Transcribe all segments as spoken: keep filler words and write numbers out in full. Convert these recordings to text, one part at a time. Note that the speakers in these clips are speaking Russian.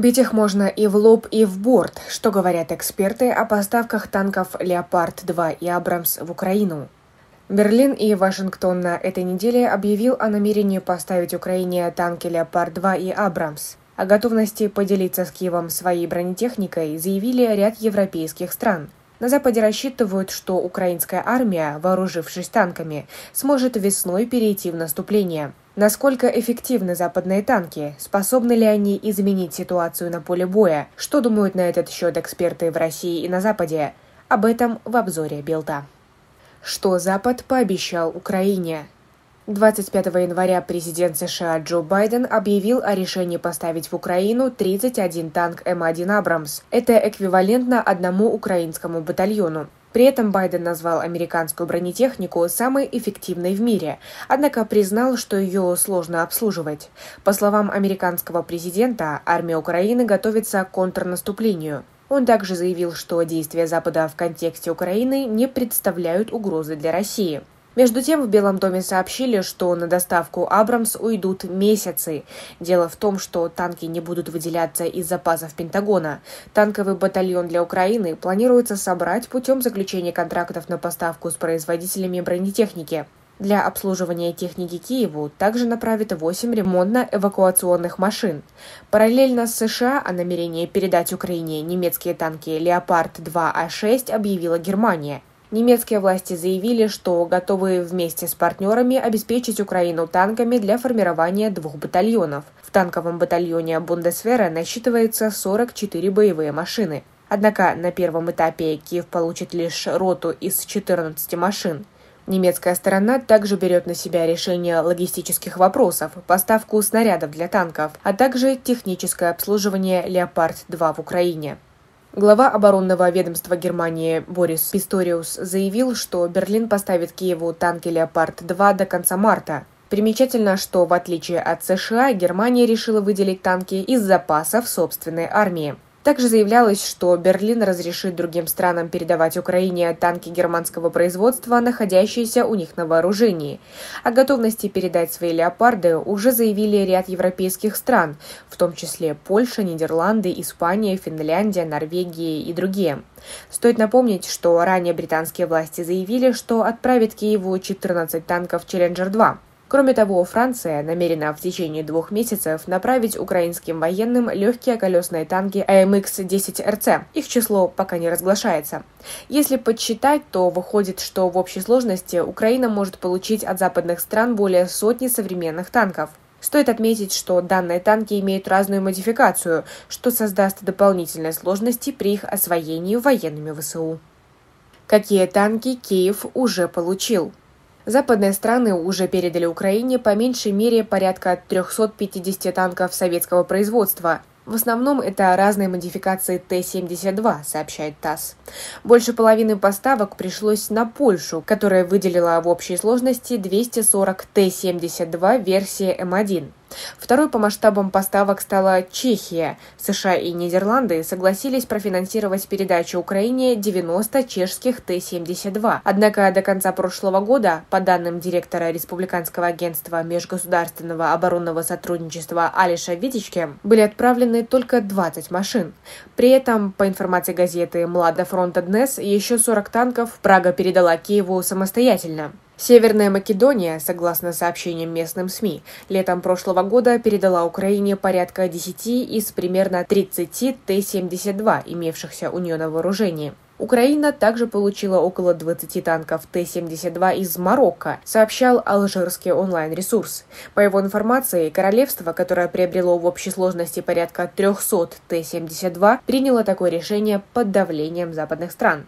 Бить их можно и в лоб, и в борт, что говорят эксперты о поставках танков «Леопард-два» и «Абрамс» в Украину. Берлин и Вашингтон на этой неделе объявил о намерении поставить Украине танки «Леопард-два» и «Абрамс». О готовности поделиться с Киевом своей бронетехникой заявили ряд европейских стран. На Западе рассчитывают, что украинская армия, вооружившись танками, сможет весной перейти в наступление. Насколько эффективны западные танки? Способны ли они изменить ситуацию на поле боя? Что думают на этот счет эксперты в России и на Западе? Об этом в обзоре БелТА. Что Запад пообещал Украине? двадцать пятого января президент США Джо Байден объявил о решении поставить в Украину тридцать один танк эм один «Абрамс». Это эквивалентно одному украинскому батальону. При этом Байден назвал американскую бронетехнику самой эффективной в мире, однако признал, что ее сложно обслуживать. По словам американского президента, армия Украины готовится к контрнаступлению. Он также заявил, что действия Запада в контексте Украины не представляют угрозы для России. Между тем, в Белом доме сообщили, что на доставку «Абрамс» уйдут месяцы. Дело в том, что танки не будут выделяться из запасов Пентагона. Танковый батальон для Украины планируется собрать путем заключения контрактов на поставку с производителями бронетехники. Для обслуживания техники Киеву также направят восемь ремонтно-эвакуационных машин. Параллельно с США о намерении передать Украине немецкие танки «Леопард-два А шесть» объявила Германия. Немецкие власти заявили, что готовы вместе с партнерами обеспечить Украину танками для формирования двух батальонов. В танковом батальоне Бундесвера насчитывается сорок четыре боевые машины. Однако на первом этапе Киев получит лишь роту из четырнадцати машин. Немецкая сторона также берет на себя решение логистических вопросов, поставку снарядов для танков, а также техническое обслуживание «Леопард-два» в Украине. Глава оборонного ведомства Германии Борис Писториус заявил, что Берлин поставит Киеву танки «Леопард-два» до конца марта. Примечательно, что в отличие от США, Германия решила выделить танки из запасов собственной армии. Также заявлялось, что Берлин разрешит другим странам передавать Украине танки германского производства, находящиеся у них на вооружении. О готовности передать свои «Леопарды» уже заявили ряд европейских стран, в том числе Польша, Нидерланды, Испания, Финляндия, Норвегия и другие. Стоит напомнить, что ранее британские власти заявили, что отправят Киеву четырнадцать танков «Челленджер-два». Кроме того, Франция намерена в течение двух месяцев направить украинским военным легкие колесные танки эй эм икс десять эр си. Их число пока не разглашается. Если подсчитать, то выходит, что в общей сложности Украина может получить от западных стран более сотни современных танков. Стоит отметить, что данные танки имеют разную модификацию, что создаст дополнительные сложности при их освоении военными ВСУ. Какие танки Киев уже получил? Западные страны уже передали Украине по меньшей мере порядка трёхсот пятидесяти танков советского производства. В основном это разные модификации Т семьдесят два, сообщает ТАСС. Больше половины поставок пришлось на Польшу, которая выделила в общей сложности двести сорок Т семьдесят два версии эм один. Второй по масштабам поставок стала Чехия. США и Нидерланды согласились профинансировать передачу Украине девяноста чешских Т семьдесят два. Однако до конца прошлого года, по данным директора Республиканского агентства межгосударственного оборонного сотрудничества Алиша Видечки, были отправлены только двадцать машин. При этом, по информации газеты «Млада Фронта Днес», еще сорок танков Прага передала Киеву самостоятельно. Северная Македония, согласно сообщениям местным СМИ, летом прошлого года передала Украине порядка десяти из примерно тридцати Т семьдесят два, имевшихся у нее на вооружении. Украина также получила около двадцати танков Т семьдесят два из Марокко, сообщал алжирский онлайн-ресурс. По его информации, королевство, которое приобрело в общей сложности порядка трёхсот Т семьдесят два, приняло такое решение под давлением западных стран.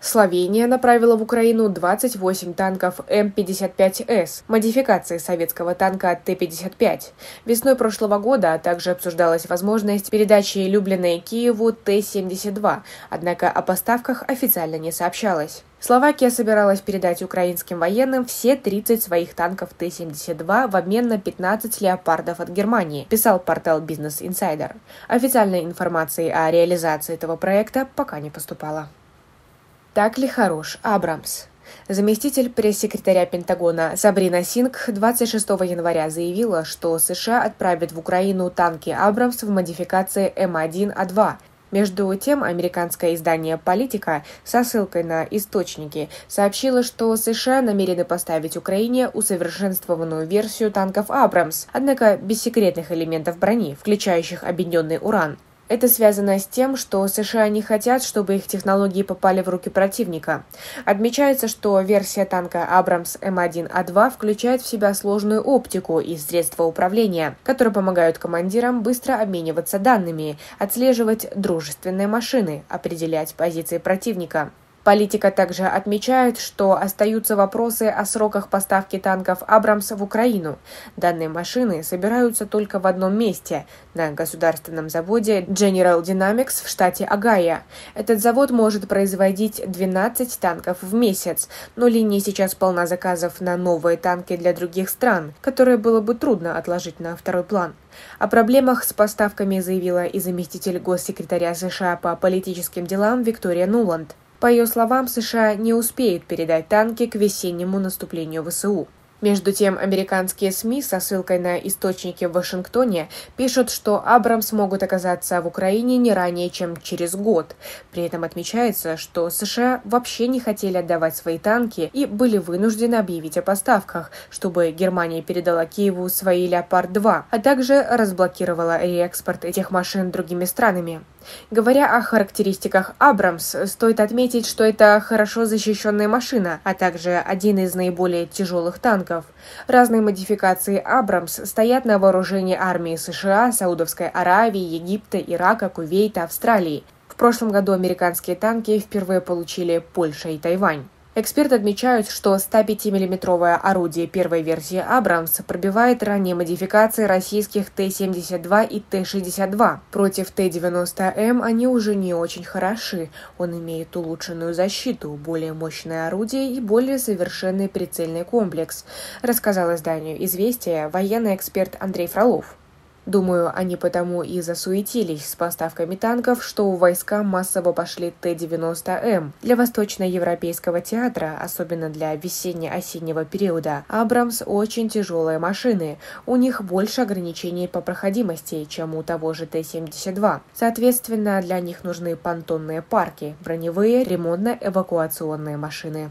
Словения направила в Украину двадцать восемь танков М пятьдесят пять С, модификации советского танка Т пятьдесят пять. Весной прошлого года также обсуждалась возможность передачи любимой Киеву Т семьдесят два, однако о поставках официально не сообщалось. Словакия собиралась передать украинским военным все тридцать своих танков Т семьдесят два в обмен на пятнадцать «Леопардов» от Германии, писал портал «Бизнес Инсайдер». Официальной информации о реализации этого проекта пока не поступало. Так ли хорош «Абрамс»? Заместитель пресс-секретаря Пентагона Сабрина Сингх двадцать шестого января заявила, что США отправят в Украину танки «Абрамс» в модификации эм один а два. Между тем, американское издание «Politico» со ссылкой на источники сообщило, что США намерены поставить Украине усовершенствованную версию танков «Абрамс», однако без секретных элементов брони, включающих объединенный уран. Это связано с тем, что США не хотят, чтобы их технологии попали в руки противника. Отмечается, что версия танка Abrams эм один а два включает в себя сложную оптику и средства управления, которые помогают командирам быстро обмениваться данными, отслеживать дружественные машины, определять позиции противника. Politico также отмечает, что остаются вопросы о сроках поставки танков «Абрамс» в Украину. Данные машины собираются только в одном месте – на государственном заводе General Dynamics в штате Огайо. Этот завод может производить двенадцать танков в месяц, но линия сейчас полна заказов на новые танки для других стран, которые было бы трудно отложить на второй план. О проблемах с поставками заявила и заместитель госсекретаря США по политическим делам Виктория Нуланд. По ее словам, США не успеют передать танки к весеннему наступлению ВСУ. Между тем, американские СМИ со ссылкой на источники в Вашингтоне пишут, что «Абрамс» могут оказаться в Украине не ранее, чем через год. При этом отмечается, что США вообще не хотели отдавать свои танки и были вынуждены объявить о поставках, чтобы Германия передала Киеву свои «Леопард-два», а также разблокировала реэкспорт этих машин другими странами. Говоря о характеристиках «Абрамс», стоит отметить, что это хорошо защищенная машина, а также один из наиболее тяжелых танков. Разные модификации «Абрамс» стоят на вооружении армии США, Саудовской Аравии, Египта, Ирака, Кувейта, Австралии. В прошлом году американские танки впервые получили Польша и Тайвань. Эксперты отмечают, что сто пятимиллиметровое орудие первой версии «Абрамс» пробивает ранние модификации российских Т семьдесят два и Т шестьдесят два. Против Т девяносто М они уже не очень хороши. Он имеет улучшенную защиту, более мощное орудие и более совершенный прицельный комплекс, рассказал изданию «Известия» военный эксперт Андрей Фролов. Думаю, они потому и засуетились с поставками танков, что у войска массово пошли Т девяносто М. Для восточноевропейского театра, особенно для весенне-осеннего периода, «Абрамс» очень тяжелые машины. У них больше ограничений по проходимости, чем у того же Т семьдесят два. Соответственно, для них нужны понтонные парки, броневые, ремонтно-эвакуационные машины.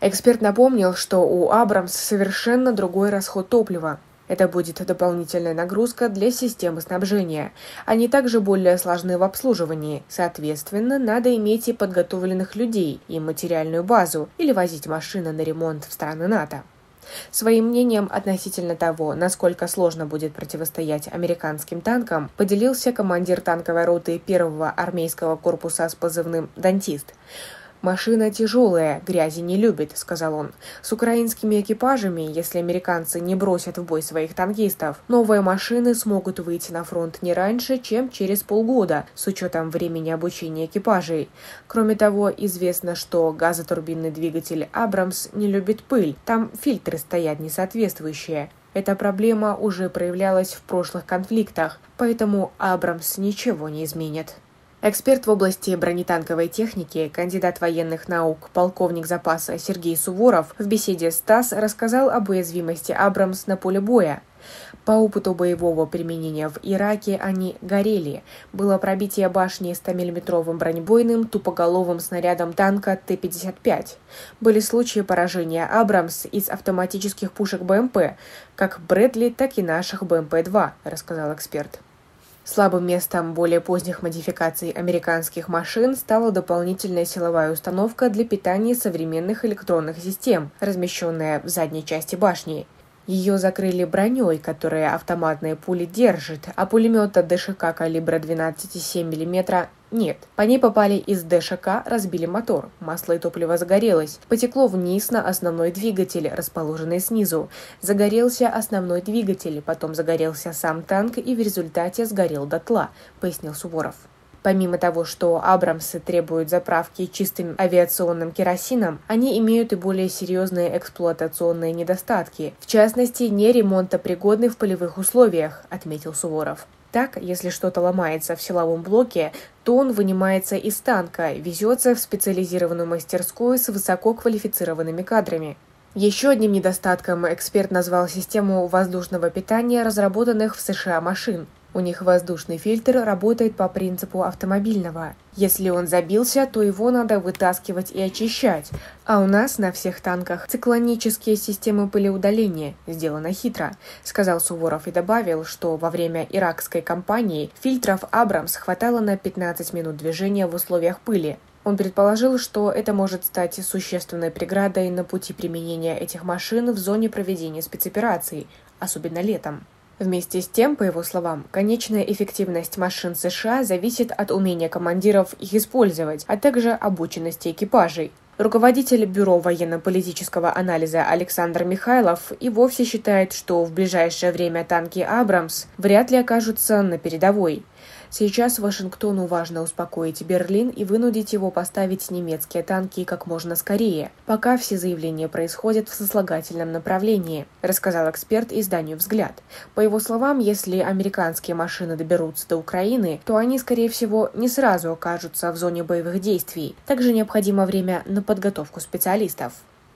Эксперт напомнил, что у «Абрамс» совершенно другой расход топлива. Это будет дополнительная нагрузка для системы снабжения. Они также более сложны в обслуживании. Соответственно, надо иметь и подготовленных людей, и материальную базу, или возить машины на ремонт в страны НАТО. Своим мнением относительно того, насколько сложно будет противостоять американским танкам, поделился командир танковой роты первого армейского корпуса с позывным «Дантист». «Машина тяжелая, грязи не любит», — сказал он. «С украинскими экипажами, если американцы не бросят в бой своих танкистов, новые машины смогут выйти на фронт не раньше, чем через полгода, с учетом времени обучения экипажей. Кроме того, известно, что газотурбинный двигатель «Абрамс» не любит пыль, там фильтры стоят несоответствующие. Эта проблема уже проявлялась в прошлых конфликтах, поэтому «Абрамс» ничего не изменит». Эксперт в области бронетанковой техники, кандидат военных наук, полковник запаса Сергей Суворов в беседе с ТАСС рассказал об уязвимости «Абрамс» на поле боя. По опыту боевого применения в Ираке они горели. Было пробитие башни стомиллиметровым бронебойным тупоголовым снарядом танка Т пятьдесят пять. Были случаи поражения «Абрамс» из автоматических пушек БМП, как «Брэдли», так и наших БМП-два, рассказал эксперт. Слабым местом более поздних модификаций американских машин стала дополнительная силовая установка для питания современных электронных систем, размещенная в задней части башни. Ее закрыли броней, которая автоматные пули держит, а пулемета ДШК калибра двенадцать целых семь десятых миллиметра нет. По ней попали из ДШК, разбили мотор, масло и топливо загорелось, потекло вниз на основной двигатель, расположенный снизу. Загорелся основной двигатель, потом загорелся сам танк и в результате сгорел дотла, пояснил Суворов. Помимо того, что «Абрамсы» требуют заправки чистым авиационным керосином, они имеют и более серьезные эксплуатационные недостатки, в частности, неремонтопригодны в полевых условиях, отметил Суворов. Так, если что-то ломается в силовом блоке, то он вынимается из танка, везется в специализированную мастерскую с высококвалифицированными кадрами. Еще одним недостатком эксперт назвал систему воздушного питания разработанных в США машин. У них воздушный фильтр работает по принципу автомобильного. Если он забился, то его надо вытаскивать и очищать. А у нас на всех танках циклонические системы пылеудаления. Сделано хитро, сказал Суворов и добавил, что во время иракской кампании фильтров Abrams хватало на пятнадцать минут движения в условиях пыли. Он предположил, что это может стать существенной преградой на пути применения этих машин в зоне проведения спецопераций, особенно летом. Вместе с тем, по его словам, конечная эффективность машин США зависит от умения командиров их использовать, а также обученности экипажей. Руководитель Бюро военно-политического анализа Александр Михайлов и вовсе считает, что в ближайшее время танки «Абрамс» вряд ли окажутся на передовой. Сейчас Вашингтону важно успокоить Берлин и вынудить его поставить немецкие танки как можно скорее, пока все заявления происходят в сослагательном направлении, рассказал эксперт изданию «Взгляд». По его словам, если американские машины доберутся до Украины, то они, скорее всего, не сразу окажутся в зоне боевых действий. Также необходимо время на подготовку специалистов.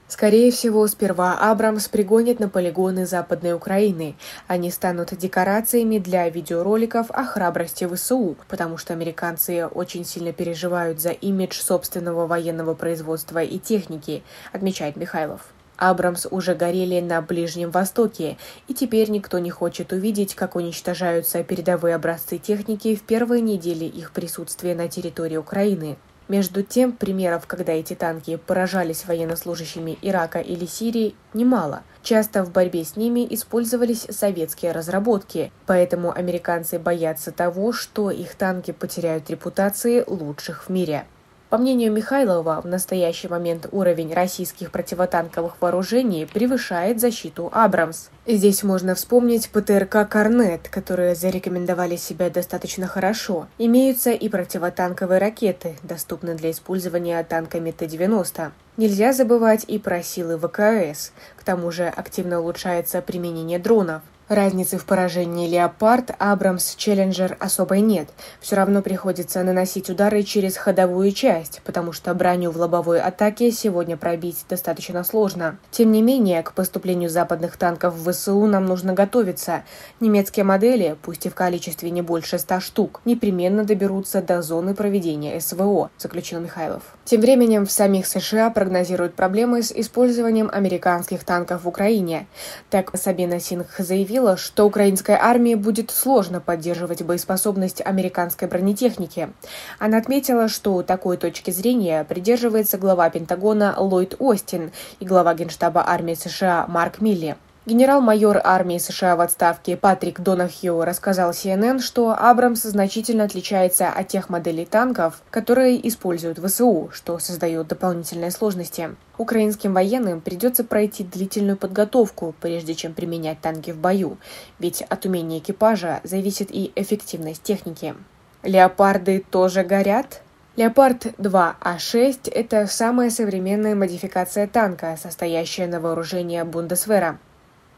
Скорее всего, сперва Абрамс пригонят на полигоны Западной Украины. Они станут декорациями для видеороликов о храбрости ВСУ, потому что американцы очень сильно переживают за имидж собственного военного производства и техники, отмечает Михайлов. Абрамс уже горели на Ближнем Востоке, и теперь никто не хочет увидеть, как уничтожаются передовые образцы техники в первые недели их присутствия на территории Украины. Между тем, примеров, когда эти танки поражались военнослужащими Ирака или Сирии, немало. Часто в борьбе с ними использовались советские разработки, поэтому американцы боятся того, что их танки потеряют репутации лучших в мире. По мнению Михайлова, в настоящий момент уровень российских противотанковых вооружений превышает защиту «Абрамс». Здесь можно вспомнить ПТРК «Корнет», которые зарекомендовали себя достаточно хорошо. Имеются и противотанковые ракеты, доступные для использования танками Т девяносто. Нельзя забывать и про силы ВКС. К тому же активно улучшается применение дронов. Разницы в поражении «Леопард», «Абрамс», «Челленджер» особой нет. Все равно приходится наносить удары через ходовую часть, потому что броню в лобовой атаке сегодня пробить достаточно сложно. Тем не менее, к поступлению западных танков в ВСУ нам нужно готовиться. Немецкие модели, пусть и в количестве не больше ста штук, непременно доберутся до зоны проведения СВО, заключил Михайлов. Тем временем в самих США прогнозируют проблемы с использованием американских танков в Украине. Так, Сабина Сингх заявила, что украинской армии будет сложно поддерживать боеспособность американской бронетехники. Она отметила, что такой точки зрения придерживается глава Пентагона Ллойд Остин и глава Генштаба армии США Марк Милли. Генерал-майор армии США в отставке Патрик Донахью рассказал Си Эн Эн, что «Абрамс» значительно отличается от тех моделей танков, которые используют ВСУ, что создает дополнительные сложности. Украинским военным придется пройти длительную подготовку, прежде чем применять танки в бою, ведь от умения экипажа зависит и эффективность техники. «Леопарды тоже горят?» Леопард два А шесть – это самая современная модификация танка, состоящая на вооружении Бундесвера.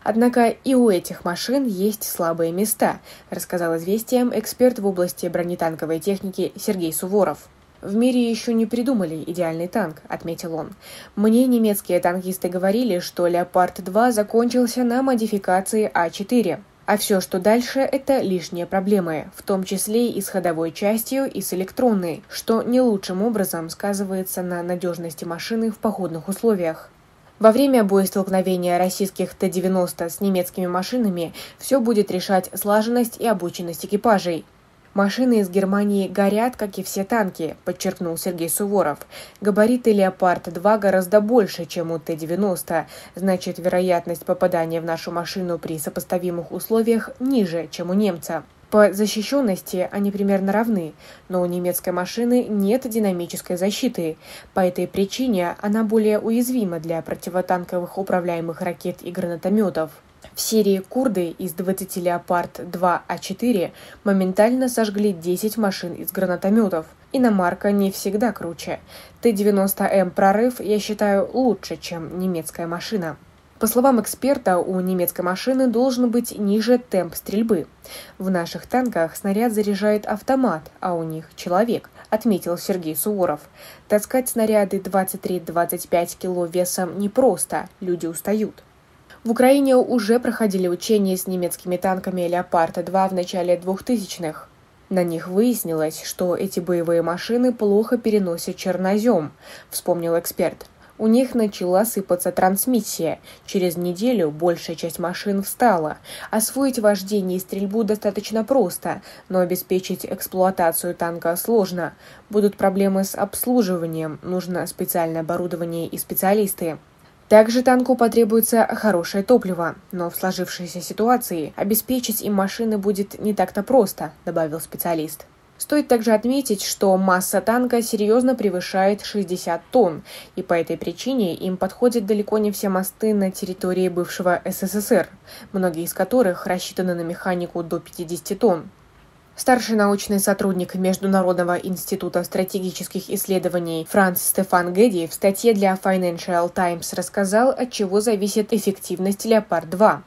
Однако и у этих машин есть слабые места, рассказал «Известиям» эксперт в области бронетанковой техники Сергей Суворов. «В мире еще не придумали идеальный танк», — отметил он. «Мне немецкие танкисты говорили, что «Леопард два» закончился на модификации А четыре. А все, что дальше, это лишние проблемы, в том числе и с ходовой частью, и с электронной, что не лучшим образом сказывается на надежности машины в походных условиях». Во время боестолкновения российских Т девяносто с немецкими машинами все будет решать слаженность и обученность экипажей. «Машины из Германии горят, как и все танки», – подчеркнул Сергей Суворов. «Габариты «Леопард два» гораздо больше, чем у Т девяносто, значит, вероятность попадания в нашу машину при сопоставимых условиях ниже, чем у немца. По защищенности они примерно равны, но у немецкой машины нет динамической защиты. По этой причине она более уязвима для противотанковых управляемых ракет и гранатометов. В Сирии курды из двадцати «Леопард два А четыре» моментально сожгли десять машин из гранатометов. Иномарка не всегда круче. Т девяносто М «Прорыв» я считаю лучше, чем немецкая машина». По словам эксперта, у немецкой машины должен быть ниже темп стрельбы. В наших танках снаряд заряжает автомат, а у них человек, отметил Сергей Суворов. Таскать снаряды двадцать три - двадцать пять кило весом непросто, люди устают. В Украине уже проходили учения с немецкими танками «Леопард-два» в начале двухтысячных. На них выяснилось, что эти боевые машины плохо переносят чернозем, вспомнил эксперт. У них начала сыпаться трансмиссия. Через неделю большая часть машин встала. Освоить вождение и стрельбу достаточно просто, но обеспечить эксплуатацию танка сложно. Будут проблемы с обслуживанием, нужно специальное оборудование и специалисты. Также танку потребуется хорошее топливо, но в сложившейся ситуации обеспечить им машины будет не так-то просто, добавил специалист. Стоит также отметить, что масса танка серьезно превышает шестьдесят тонн, и по этой причине им подходят далеко не все мосты на территории бывшего СССР, многие из которых рассчитаны на механику до пятидесяти тонн. Старший научный сотрудник Международного института стратегических исследований Франц Стефан Гедди в статье для Financial Times рассказал, от чего зависит эффективность «Леопард-два».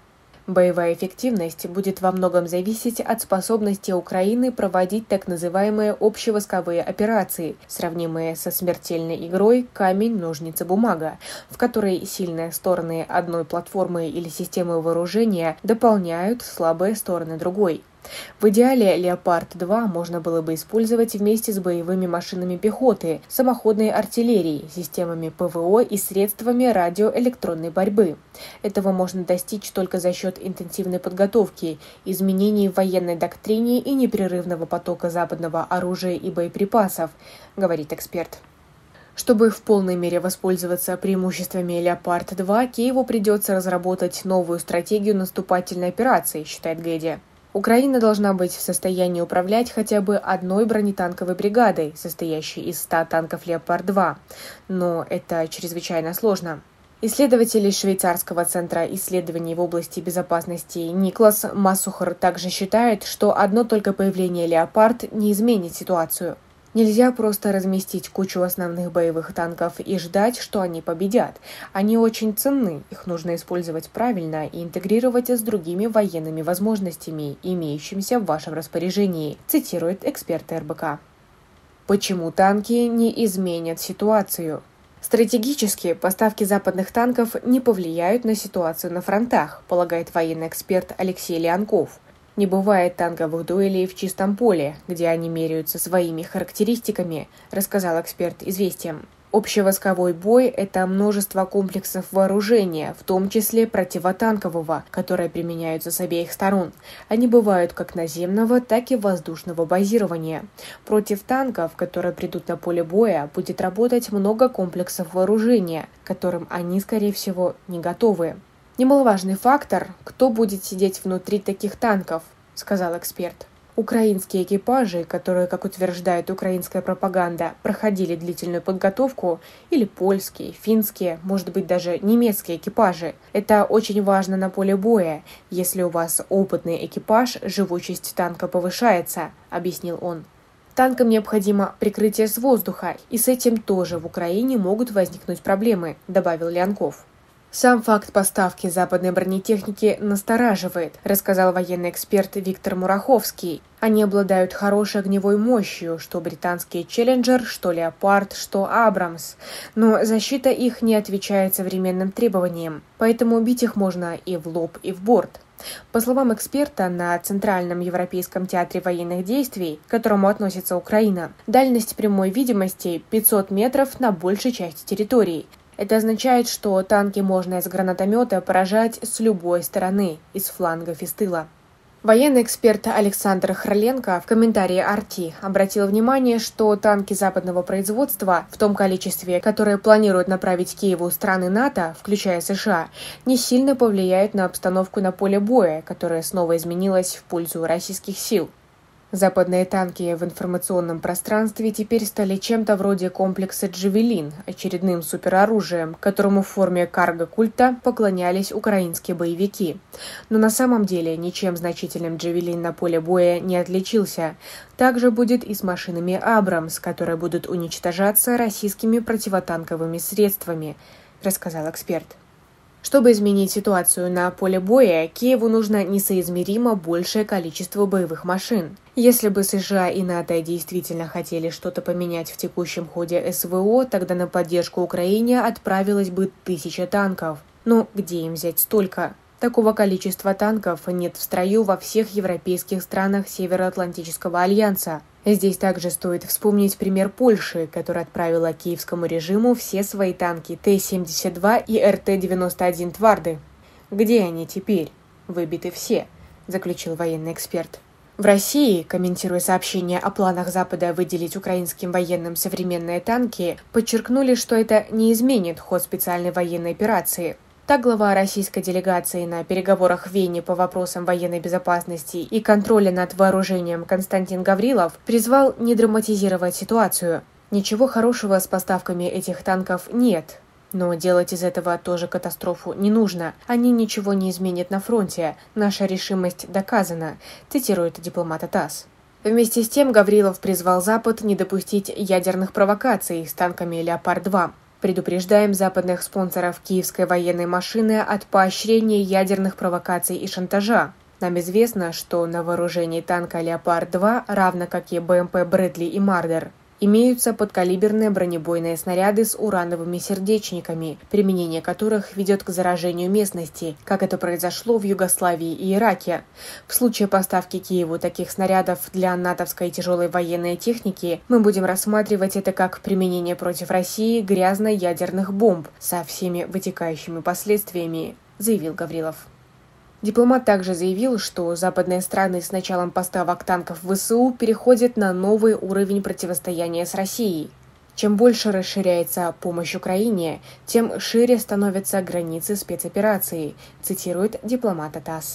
Боевая эффективность будет во многом зависеть от способности Украины проводить так называемые общевойсковые операции, сравнимые со смертельной игрой «камень, ножницы, бумага», в которой сильные стороны одной платформы или системы вооружения дополняют слабые стороны другой. В идеале «Леопард-два» можно было бы использовать вместе с боевыми машинами пехоты, самоходной артиллерией, системами ПВО и средствами радиоэлектронной борьбы. Этого можно достичь только за счет интенсивной подготовки, изменений в военной доктрине и непрерывного потока западного оружия и боеприпасов, говорит эксперт. Чтобы в полной мере воспользоваться преимуществами «Леопард-два», Киеву придется разработать новую стратегию наступательной операции, считает Гедди. Украина должна быть в состоянии управлять хотя бы одной бронетанковой бригадой, состоящей из ста танков «Леопард-два». Но это чрезвычайно сложно. Исследователи швейцарского центра исследований в области безопасности Никлас Массухер также считает, что одно только появление «Леопард» не изменит ситуацию. Нельзя просто разместить кучу основных боевых танков и ждать, что они победят. Они очень ценны, их нужно использовать правильно и интегрировать с другими военными возможностями, имеющимися в вашем распоряжении, цитирует эксперт РБК. Почему танки не изменят ситуацию? Стратегически поставки западных танков не повлияют на ситуацию на фронтах, полагает военный эксперт Алексей Леонков. Не бывает танковых дуэлей в чистом поле, где они меряются своими характеристиками, рассказал эксперт «Известиям». Общевойсковой бой – это множество комплексов вооружения, в том числе противотанкового, которые применяются с обеих сторон. Они бывают как наземного, так и воздушного базирования. Против танков, которые придут на поле боя, будет работать много комплексов вооружения, к которым они, скорее всего, не готовы. «Немаловажный фактор – кто будет сидеть внутри таких танков», – сказал эксперт. Украинские экипажи, которые, как утверждает украинская пропаганда, проходили длительную подготовку, или польские, финские, может быть, даже немецкие экипажи. Это очень важно на поле боя. Если у вас опытный экипаж, живучесть танка повышается, – объяснил он. Танкам необходимо прикрытие с воздуха, и с этим тоже в Украине могут возникнуть проблемы, – добавил Леонков. Сам факт поставки западной бронетехники настораживает, рассказал военный эксперт Виктор Мураховский. Они обладают хорошей огневой мощью, что британский «Челленджер», что «Леопард», что «Абрамс». Но защита их не отвечает современным требованиям, поэтому бить их можно и в лоб, и в борт. По словам эксперта, на Центральном Европейском театре военных действий, к которому относится Украина, дальность прямой видимости – пятьсот метров на большей части территории. Это означает, что танки можно из гранатомета поражать с любой стороны, из флангов и с тыла. Военный эксперт Александр Хроленко в комментарии «Арти» обратил внимание, что танки западного производства в том количестве, которое планируют направить Киеву страны НАТО, включая США, не сильно повлияют на обстановку на поле боя, которая снова изменилась в пользу российских сил. Западные танки в информационном пространстве теперь стали чем-то вроде комплекса «Джавелин», очередным супероружием, которому в форме карго-культа поклонялись украинские боевики. Но на самом деле ничем значительным «Джавелин» на поле боя не отличился. Также будет и с машинами «Абрамс», которые будут уничтожаться российскими противотанковыми средствами, рассказал эксперт. Чтобы изменить ситуацию на поле боя, Киеву нужно несоизмеримо большее количество боевых машин. Если бы США и НАТО действительно хотели что-то поменять в текущем ходе СВО, тогда на поддержку Украине отправилось бы тысяча танков. Но где им взять столько? Такого количества танков нет в строю во всех европейских странах Североатлантического альянса. Здесь также стоит вспомнить пример Польши, которая отправила киевскому режиму все свои танки Т семьдесят два и Р Т девяносто один «Тварды». «Где они теперь? Выбиты все», – заключил военный эксперт. В России, комментируя сообщение о планах Запада выделить украинским военным современные танки, подчеркнули, что это не изменит ход специальной военной операции. Так, глава российской делегации на переговорах в Вене по вопросам военной безопасности и контроля над вооружением Константин Гаврилов призвал не драматизировать ситуацию. Ничего хорошего с поставками этих танков нет. Но делать из этого тоже катастрофу не нужно. Они ничего не изменят на фронте. Наша решимость доказана, цитирует дипломата ТАСС. Вместе с тем Гаврилов призвал Запад не допустить ядерных провокаций с танками «Леопард-два». Предупреждаем западных спонсоров киевской военной машины от поощрения ядерных провокаций и шантажа. Нам известно, что на вооружении танка «Леопард-два», равно как и БМП «Брэдли» и «Мардер», имеются подкалиберные бронебойные снаряды с урановыми сердечниками, применение которых ведет к заражению местности, как это произошло в Югославии и Ираке. В случае поставки Киеву таких снарядов для натовской тяжелой военной техники мы будем рассматривать это как применение против России грязно-ядерных бомб со всеми вытекающими последствиями, заявил Гаврилов. Дипломат также заявил, что западные страны с началом поставок танков в ВСУ переходят на новый уровень противостояния с Россией. Чем больше расширяется помощь Украине, тем шире становятся границы спецоперации, цитирует дипломат ТАСС.